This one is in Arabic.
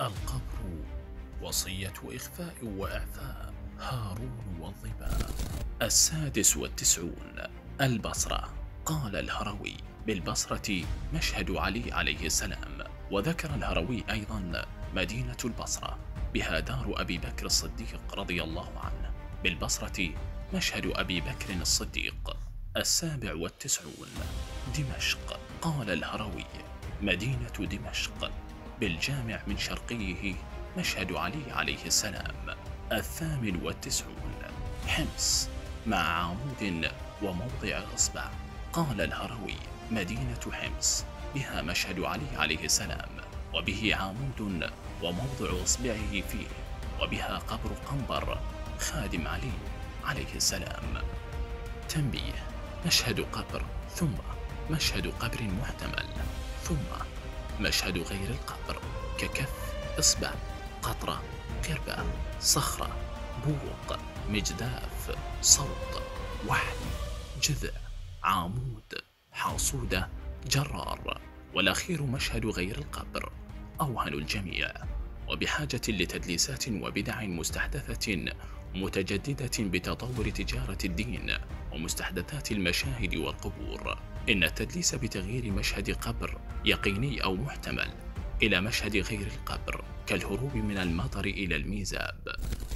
القبر، وصية إخفاء وإعفاء، هارون والظباء. 96 البصرة. قال الهروي: بالبصرة مشهد علي عليه السلام. وذكر الهروي أيضا مدينة البصرة بها دار أبي بكر الصديق رضي الله عنه. بالبصرة مشهد أبي بكر الصديق. 97 دمشق. قال الهروي: مدينة دمشق بالجامع من شرقيه مشهد علي عليه السلام. 98 حمص مع عمود وموضع الإصبع. قال الهروي: مدينة حمص بها مشهد علي عليه السلام، وبه عمود وموضع إصبعه فيه، وبها قبر قنبر خادم علي عليه السلام. تنبيه: مشهد قبر، ثم مشهد قبر محتمل، ثم مشهد غير القبر ككف، إصبع، قطرة، قربة، صخرة، بوق، مجداف، صوت، وحل، جذع، عامود، حاصودة، جرار. والأخير مشهد غير القبر، أوهن الجميع، وبحاجة لتدليسات وبدع مستحدثة متجددة بتطور تجارة الدين ومستحدثات المشاهد والقبور. إن التدليس بتغيير مشهد قبر يقيني أو محتمل إلى مشهد غير القبر كالهروب من المطر إلى الميزاب